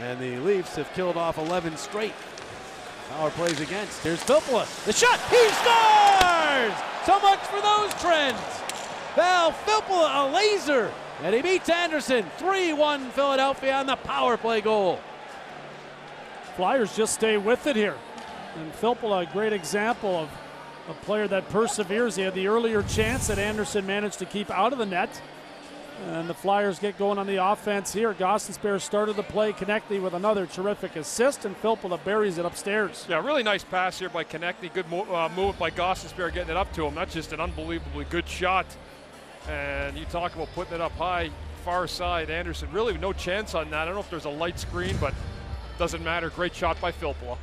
And the Leafs have killed off 11 straight. Power plays against. Here's Filppula. The shot. He scores! So much for those trends. Val Filppula, a laser. And he beats Anderson. 3-1 Philadelphia on the power play goal. Flyers just stay with it here. And Filppula, a great example of a player that perseveres. He had the earlier chance that Anderson managed to keep out of the net. And the Flyers get going on the offense here. Gostisbehere started the play. Konecny with another terrific assist, and Filppula buries it upstairs. Yeah, really nice pass here by Konecny. Good move by Gostisbehere getting it up to him. That's just an unbelievably good shot. And you talk about putting it up high, far side. Anderson really no chance on that. I don't know if there's a light screen, but doesn't matter. Great shot by Filppula.